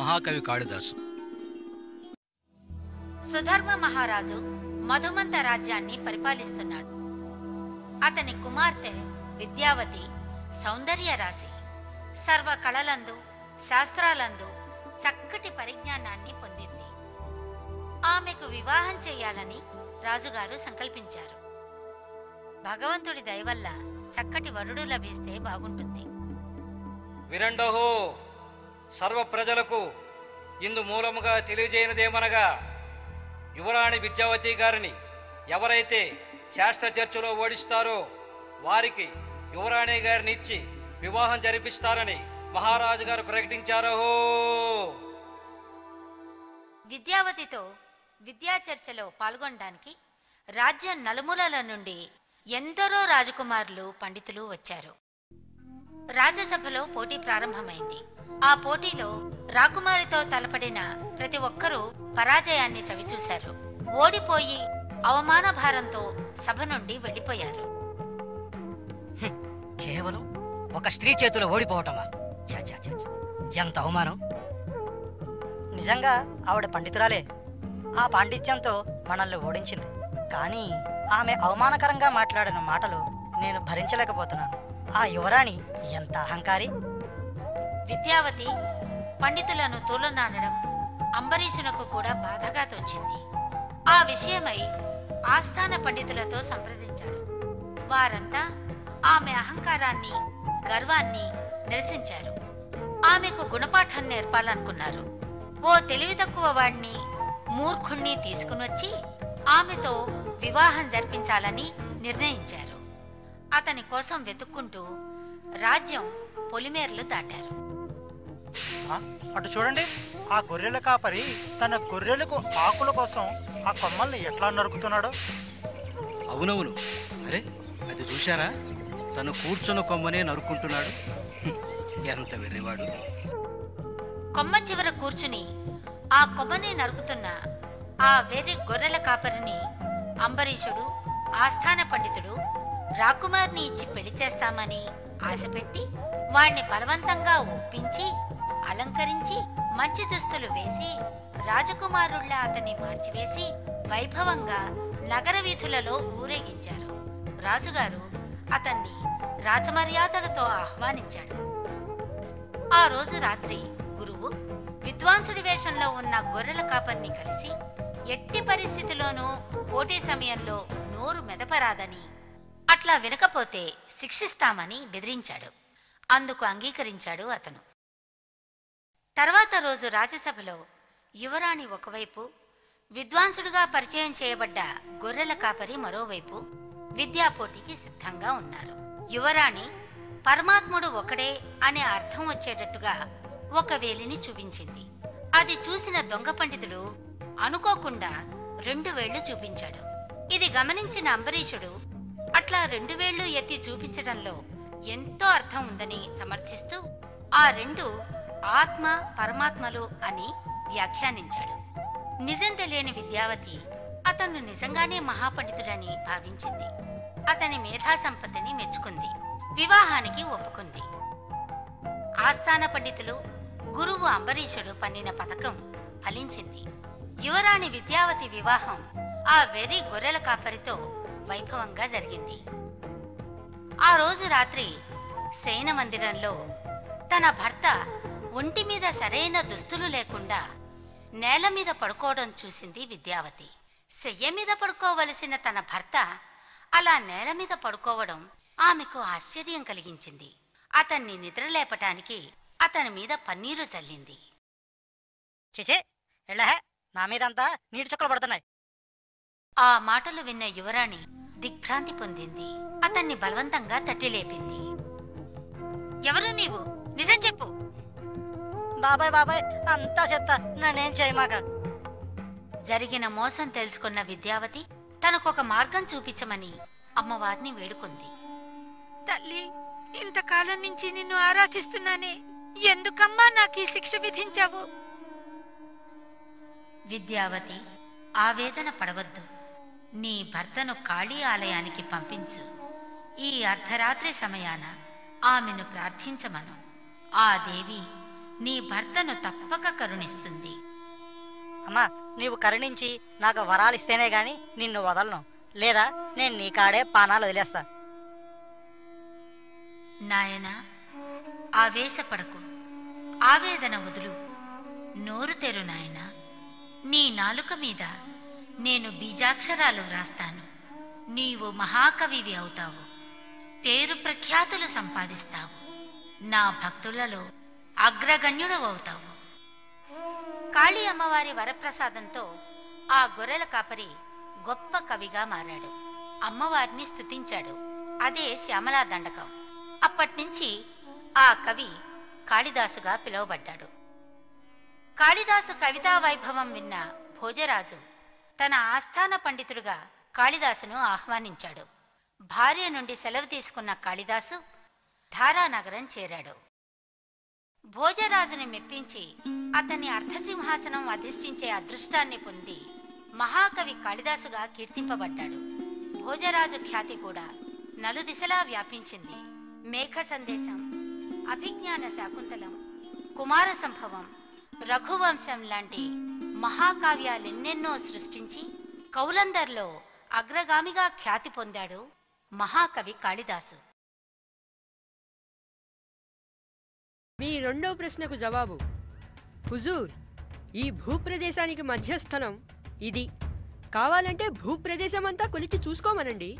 महाकवि काळिदास। सुधर्म महाराजु मधुमंत राज्यानी परिपालिस्तुन्नाडु। अतनि कुमार्ते विद्यावती सौंदर्य राशि सर्व कळलंदु शास्त्रालंदु चक्कटि परिज्ञानान्नि पोंदिंदि। आमेकु विवाहं चेयालनि राजुगारु संकल्पिंचारु। भगवंतुडि दय वल्ल चक्कटि वरुडु लभिस्ते बागुंटुंदि। विरंडोहो सर्व प्रजलकु इंदु मूलमुगा तेलियजेयनिदेमनगा युवराणि विद्यावती गारिनि एवरैते शास्त्र चर्चलो ओडिस्तारो वारिकी युवराणि गारिनि इच्छि विवाहं जरिपिस्तारनि महाराजु गारु प्रकटिंचारो। विद्यावतितो विद्या चर्चलो पाल्गొనడానికి राज्य నలుమూలల నుండి ఎందరో రాజకుమారులు పండితులు వచ్చారు। రాజసభలో పోటీ ప్రారంభమైంది। ఆ పోటీలో రాకుమారితో తలపడిన ప్రతి ఒక్కరూ పరాజయాన్ని చవిచూశారు। ఓడిపోయి అవమాన భారంతో సభ నుండి వెళ్ళిపోయారు। కేవలం ఒక స్త్రీ చేతుల ఓడిపోవటమా? ఎంత అవమానం! నిజంగా ఆవిడ పండితురాలే, ఆ పాండిత్యంతో మనల్ని ఓడించింది. కానీ ఆమె అవమానకరంగా మాట్లాడిన మాటలు నేను భరించలేకపోతున్నాను. ఆ యువరాణి ఎంత అహంకారి! విద్యావతి పండితులను తోలనాడడం అంబరీషునకు కూడా బాధగా తోచింది। ఆ విషయమై ఆస్థాన పండితులతో సంప్రదించాడు। వారంతా ఆమె అహంకారాన్ని గర్వాన్ని నిరసించారు। ఆమెకు గుణపాఠం నేర్పాలనుకున్నారు। ఓ తెలివి తక్కువ వాడిని మూర్ఖుణ్ణి తీసుకునొచ్చి ఆమెతో వివాహం జరిపించాలని నిర్ణయించారు। అతని కోసం వెతుక్కుంటూ రాజ్యం పొలిమేర్లు దాటారు। అటు చూడండి, ఆ గొర్రెల కాపరి తన గొర్రెలకు ఆకుల కోసం ఆ కొమ్మల్ని ఎట్లా నరుకుతున్నాడు! అవునవును, అరే అది చూశారా? తను కూర్చున్న కొమ్మనే నరుకుంటున్నాడు, ఎంత వెర్రివాడు! కొమ్మ చివర కూర్చుని ఆ కొమ్మనే నరుకుతున్న ఆ వెర్రి గొర్రెల కాపరిని అంబరీషుడు ఆస్థాన పండితుడు రాకుమార్ని ఇచ్చి పెళ్లి చేస్తామని ఆశపెట్టి వాణ్ణి బలవంతంగా ఒప్పించి అలంకరించి మంచి దుస్తులు వేసి రాజకుమారుళ్ళ అతన్ని మార్చివేసి వైభవంగా నగర వీధులలో ఊరేగించారు। రాజుగారు అతన్ని రాజమర్యాదలతో ఆహ్వానించాడు। ఆ రోజు రాత్రి గురువు విద్వాంసుడి వేషంలో ఉన్న గొర్రెల కాపర్ని కలిసి ఎట్టి పరిస్థితిలోనూ పోటీ సమయంలో నోరు మెదపరాదని, అట్లా వినకపోతే శిక్షిస్తామని బెదిరించాడు। అందుకు అంగీకరించాడు అతను। తర్వాత రోజు రాజ్యసభలో యువరాణి ఒకవైపు, విద్వాంసుడుగా పరిచయం చేయబడ్డ గొర్రెల కాపరి మరోవైపు విద్యా పోటీకి సిద్ధంగా ఉన్నారు। యువరాణి పరమాత్ముడు ఒకడే అనే అర్థం వచ్చేటట్టుగా ఒక వేలిని చూపించింది। అది చూసిన దొంగ పండితుడు అనుకోకుండా 2 వేళ్లు చూపించాడు। ఇది గమనించిన అంబరీషుడు అట్లా 2 వేళ్లు ఎత్తి చూపించడంలో ఎంతో అర్థం ఉందని సమర్థిస్తూ ఆ 2 ఆత్మ పరమాత్మలు అని వ్యాఖ్యానించాడు। నిజం తెలియని విద్యావతి అతను నిజంగానే మహాపండితుడని భావించింది। అతని మేధా సంపత్తిని మెచ్చుకుంది, వివాహానికి ఒప్పుకుంది। ఆస్థాన పండితులు గురువు అంబరీషుడు పన్నిన పథకం ఫలించింది। యువరాణి విద్యావతి వివాహం ఆ వెర్రి గొర్రెల కాపరితో వైభవంగా జరిగింది। ఆ రోజు రాత్రి శయన మందిరంలో తన భర్త ఒంటి మీద సరైన దుస్తులు లేకుండా నేల మీద పడుకోవడం చూసింది విద్యావతి। శయ్య మీద పడుకోవలసిన తన భర్త అలా నేల మీద పడుకోవడం ఆమెకు ఆశ్చర్యం కలిగించింది। అతన్ని నిద్రలేపటానికి అతని మీద పన్నీరు చల్లింది। చిచే, ఎళ్ళహే, నా మీదంతా నీటి చుక్కలు పడుతున్నాయి! ఆ మాటలు విన్న యువరాణి దిగ్భ్రాంతి పొందింది। అతన్ని బలవంతంగా తట్టిలేపింది। ఎవరు నీవు? నిజం చెప్పు! బాబాయ్ బాబాయ్ అంతా చెప్తా, నన్నేం చేయమాక! జరిగిన మోసం తెలుసుకున్న విద్యావతి తనకొక మార్గం చూపించమని అమ్మవారిని వేడుకుంది। తల్లి, ఇంతకాలం నుంచి నిన్ను ఆరాధిస్తున్నానే, ఎందుకమ్మా నాకు ఈ శిక్ష విధించావు? విద్యావతి, ఆవేదన పడవద్దు, నీ భర్తను కాళీ ఆలయానికి పంపించు, ఈ అర్ధరాత్రి సమయాన ఆమెను ప్రార్థించమను, ఆ దేవి नी भर्तनु तप्पक करुणिस्तुंदी। अम्मा नीवु करुणिंची नाकु वरालु इस्तेने गानी निन्नु वदलनु लेदा नेनु नी काडे पानालु वदिलेस्ता। नायना आवेशपडकु, आवेदन वदुलु, नोरु तेरु नायना। नी नालुक मीद नेनु बीजाक्षरालु रास्तानु, नीवु महाकविवि अवुतावु, पेरु प्रख्यातुलु संपादिस्तावु, ना भक्तुలలో అగ్రగణ్యుడవు అవుతావు। కాళీ అమ్మవారి వరప్రసాదంతో ఆ గొర్రెల కాపరి గొప్ప కవిగా మారాడు, అమ్మవారిని స్తుతించాడు। అదే శ్యామలా దండకం। అప్పటి నుంచి ఆ కవి కాళిదాసుగా పిలువబడ్డాడు। కాళిదాసు కవితా వైభవం విన్న భోజరాజు తన ఆస్థాన పండితుడిగా కాళిదాసును ఆహ్వానించాడు। భార్య నుండి సెలవు తీసుకున్న కాళిదాసు धारानगरं चेराडु। भोजराजुनि मेप्पिंची अतनि अर्धसिंहासनं अधिष्ठिंचे अदृष्टान्नि पोंदि महाकवि काळिदासुगा कीर्तिंपबड्डाडु। भोजराजु ख्याति कूडा नलुदिशला व्यापिंचिंदि। मेघ संदेशम, अभिज्ञान शाकुंतलम, कुमार संभवम, रघुवंशम लांटि महाकाव्यालन्नेन्नो सृष्टिंची कौलंदर्लो अग्रगामिगा ख्याति पोंदाडु महाकवि काळिदासु। మీ రెండో ప్రశ్నకు జవాబు హుజూర్, ఈ భూప్రదేశానికి మధ్యస్థలం ఇది, కావాలంటే భూప్రదేశం అంతా కొలిచి చూసుకోమనండి।